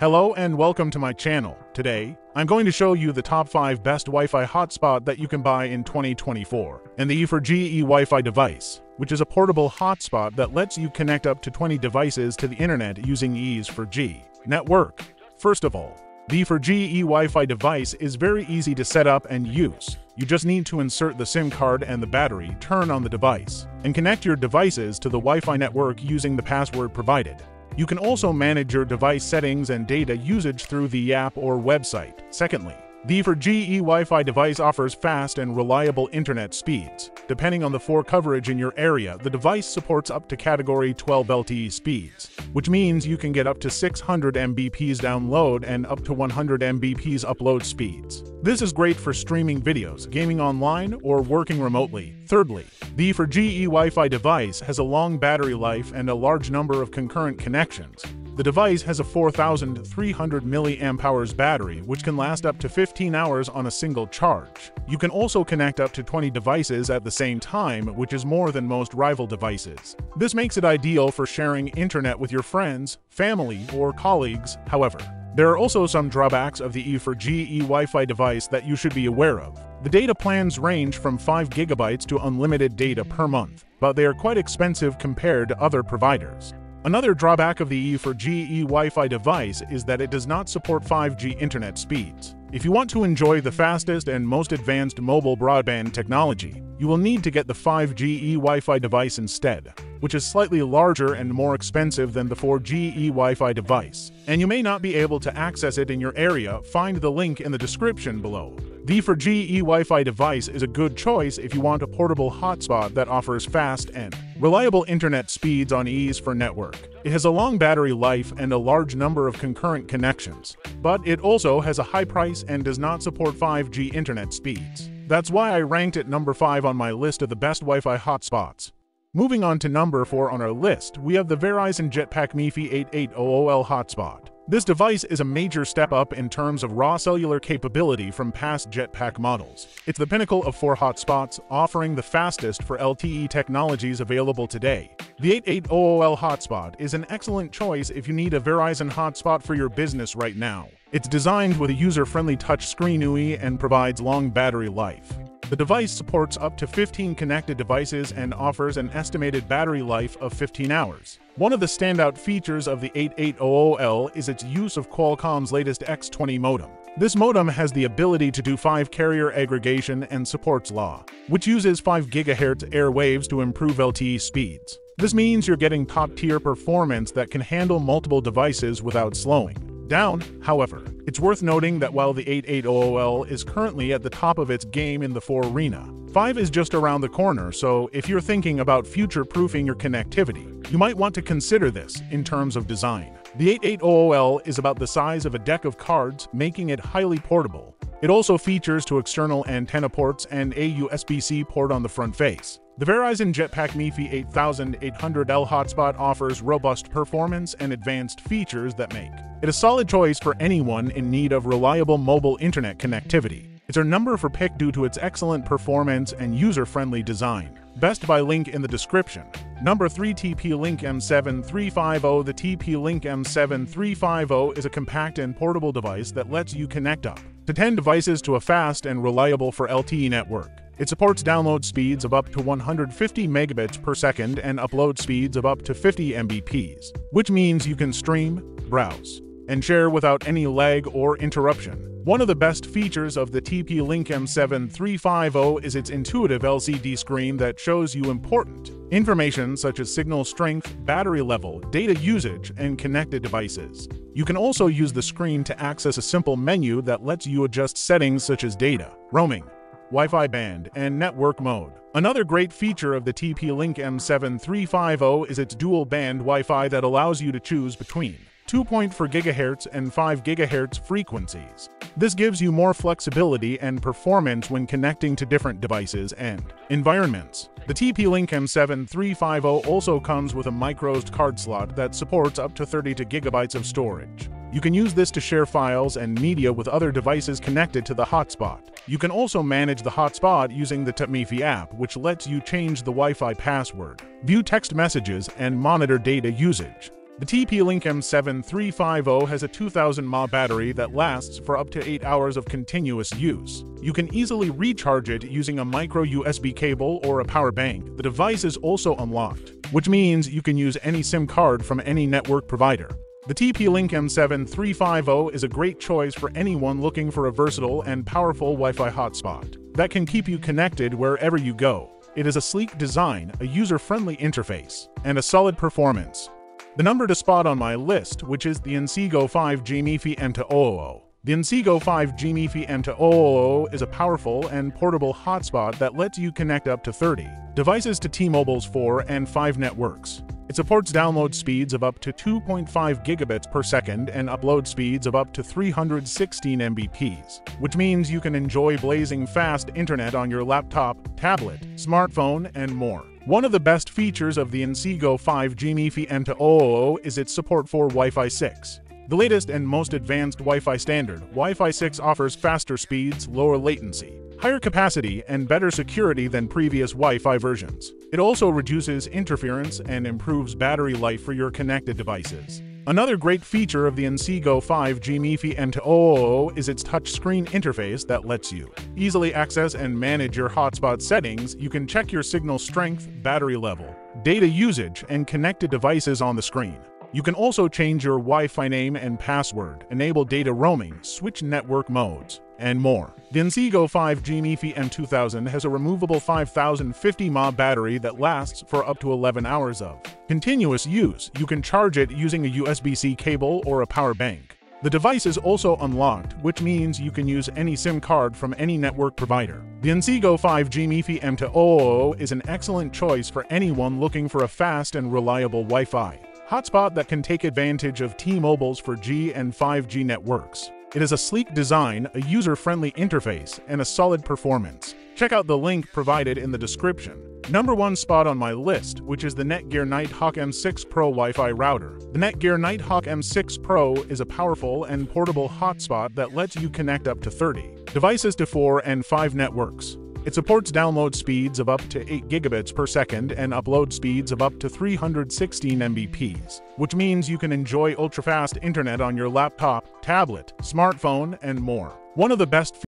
Hello and welcome to my channel. Today, I'm going to show you the top 5 best Wi-Fi hotspot that you can buy in 2024, and the E4GE Wi-Fi device, which is a portable hotspot that lets you connect up to 20 devices to the internet using E4G network. First of all, the E4GE Wi-Fi device is very easy to set up and use. You just need to insert the SIM card and the battery, turn on the device, and connect your devices to the Wi-Fi network using the password provided. You can also manage your device settings and data usage through the app or website. Secondly, the E4GE Wi-Fi device offers fast and reliable internet speeds. Depending on the 4G coverage in your area, the device supports up to Category 12 LTE speeds, which means you can get up to 600 Mbps download and up to 100 Mbps upload speeds. This is great for streaming videos, gaming online, or working remotely. Thirdly, the E4GE Wi-Fi device has a long battery life and a large number of concurrent connections. The device has a 4,300 mAh battery, which can last up to 15 hours on a single charge. You can also connect up to 20 devices at the same time, which is more than most rival devices. This makes it ideal for sharing internet with your friends, family, or colleagues. However, there are also some drawbacks of the E4GE Wi-Fi device that you should be aware of. The data plans range from 5 GB to unlimited data per month, but they are quite expensive compared to other providers. Another drawback of the E4GE Wi-Fi device is that it does not support 5G internet speeds. If you want to enjoy the fastest and most advanced mobile broadband technology, you will need to get the 5GE Wi-Fi device instead, which is slightly larger and more expensive than the 4GE Wi-Fi device, and you may not be able to access it in your area. Find the link in the description below. The E4GE Wi-Fi device is a good choice if you want a portable hotspot that offers fast and reliable internet speeds on E4 network. It has a long battery life and a large number of concurrent connections, but it also has a high price and does not support 5G internet speeds. That's why I ranked it number 5 on my list of the best Wi-Fi hotspots. Moving on to number 4 on our list, we have the Verizon Jetpack MiFi 8800L hotspot. This device is a major step up in terms of raw cellular capability from past Jetpack models. It's the pinnacle of 4G hotspots, offering the fastest for LTE technologies available today. The 8800L hotspot is an excellent choice if you need a Verizon hotspot for your business right now. It's designed with a user-friendly touchscreen UI and provides long battery life. The device supports up to 15 connected devices and offers an estimated battery life of 15 hours. One of the standout features of the 8800L is its use of Qualcomm's latest X20 modem. This modem has the ability to do 5G carrier aggregation and supports LAW, which uses 5 GHz airwaves to improve LTE speeds. This means you're getting top-tier performance that can handle multiple devices without slowing down. However, it's worth noting that while the 8800L is currently at the top of its game in the 4G arena, 5G is just around the corner, so if you're thinking about future-proofing your connectivity, you might want to consider this. In terms of design, the 8800L is about the size of a deck of cards, making it highly portable. It also features 2 external antenna ports and a USB-C port on the front face. The Verizon Jetpack MiFi 8800L hotspot offers robust performance and advanced features that make it a solid choice for anyone in need of reliable mobile internet connectivity. It's our number 4 pick due to its excellent performance and user-friendly design. Best buy link in the description. Number 3, TP-Link M7350. The TP-Link M7350 is a compact and portable device that lets you connect up to 10 devices to a fast and reliable 4G LTE network. It supports download speeds of up to 150 megabits per second and upload speeds of up to 50 Mbps, which means you can stream, browse, and share without any lag or interruption. One of the best features of the TP-Link M7350 is its intuitive LCD screen that shows you important information such as signal strength, battery level, data usage, and connected devices. You can also use the screen to access a simple menu that lets you adjust settings such as data, roaming, Wi-Fi band, and network mode. Another great feature of the TP-Link M7350 is its dual-band Wi-Fi that allows you to choose between 2.4 GHz and 5 GHz frequencies. This gives you more flexibility and performance when connecting to different devices and environments. The TP-Link M7350 also comes with a microSD card slot that supports up to 32 GB of storage. You can use this to share files and media with other devices connected to the hotspot. You can also manage the hotspot using the Tapmifi app, which lets you change the Wi-Fi password, view text messages, and monitor data usage. The TP-Link M7350 has a 2000 mAh battery that lasts for up to 8 hours of continuous use. You can easily recharge it using a micro USB cable or a power bank. The device is also unlocked, which means you can use any SIM card from any network provider. The TP-Link M7350 is a great choice for anyone looking for a versatile and powerful Wi-Fi hotspot that can keep you connected wherever you go. It is a sleek design, a user-friendly interface, and a solid performance. The number to spot on my list, which is the Inseego 5G MiFi M2000. The Inseego 5G MiFi M2000 is a powerful and portable hotspot that lets you connect up to 30 devices to T-Mobile's 4 and 5 networks. It supports download speeds of up to 2.5 gigabits per second and upload speeds of up to 316 Mbps, which means you can enjoy blazing fast internet on your laptop, tablet, smartphone, and more. One of the best features of the Inseego 5G MiFi M2000 is its support for Wi-Fi 6. The latest and most advanced Wi-Fi standard, Wi-Fi 6 offers faster speeds, lower latency, higher capacity, and better security than previous Wi-Fi versions. It also reduces interference and improves battery life for your connected devices. Another great feature of the Inseego 5G MiFi M2000 is its touchscreen interface that lets you easily access and manage your hotspot settings. You can check your signal strength, battery level, data usage, and connected devices on the screen. You can also change your Wi-Fi name and password, enable data roaming, switch network modes, and more. The Inseego 5G MiFi M2000 has a removable 5050 mAh battery that lasts for up to 11 hours of continuous use. You can charge it using a USB-C cable or a power bank. The device is also unlocked, which means you can use any SIM card from any network provider. The Inseego 5G MiFi M2000 is an excellent choice for anyone looking for a fast and reliable Wi-Fi hotspot that can take advantage of T-Mobile's 4G and 5G networks. It is a sleek design, a user-friendly interface, and a solid performance. Check out the link provided in the description. Number 1 spot on my list, which is the Netgear Nighthawk M6 Pro Wi-Fi router. The Netgear Nighthawk M6 Pro is a powerful and portable hotspot that lets you connect up to 30 devices to 4 and 5 networks. It supports download speeds of up to 8 gigabits per second and upload speeds of up to 316 Mbps, which means you can enjoy ultra-fast internet on your laptop, tablet, smartphone, and more. One of the best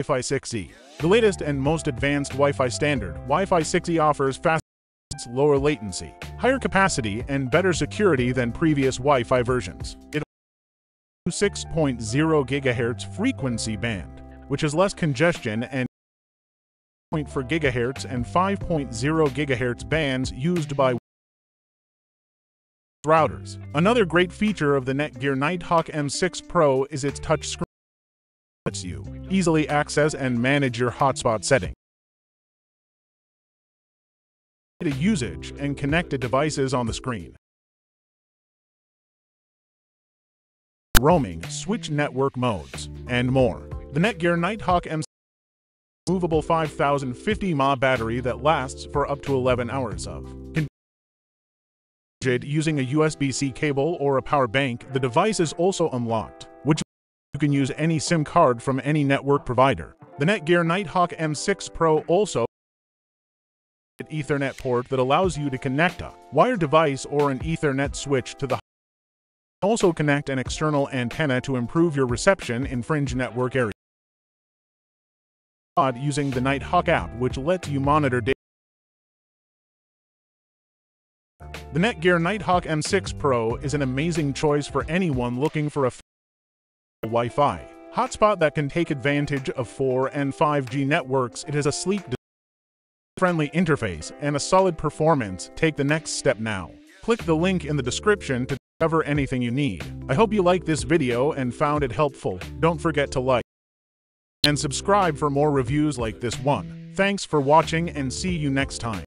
Wi-Fi 6E. The latest and most advanced Wi-Fi standard, Wi-Fi 6E offers fast, lower latency, higher capacity, and better security than previous Wi-Fi versions. It 6.0 GHz frequency band, which is less congestion, and 0.4 GHz and 5.0 GHz bands used by routers. Another great feature of the Netgear Nighthawk M6 Pro is its touchscreen that lets you easily access and manage your hotspot settings, data usage, and connected devices on the screen. Roaming, switch network modes, and more. The Netgear Nighthawk M6 removable 5050 mAh battery that lasts for up to 11 hours of using a USB-C cable or a power bank. The device is also unlocked, which you can use any SIM card from any network provider. The Netgear Nighthawk M6 Pro also has an Ethernet port that allows you to connect a wired device or an Ethernet switch to the also connect an external antenna to improve your reception in fringe network areas using the Nighthawk app, which lets you monitor data. The Netgear Nighthawk M6 Pro is an amazing choice for anyone looking for a Wi-Fi hotspot that can take advantage of 4 and 5G networks. It has a sleek, friendly interface and a solid performance. Take the next step now. Click the link in the description to cover anything you need. I hope you liked this video and found it helpful. Don't forget to like and subscribe for more reviews like this one. Thanks for watching and see you next time.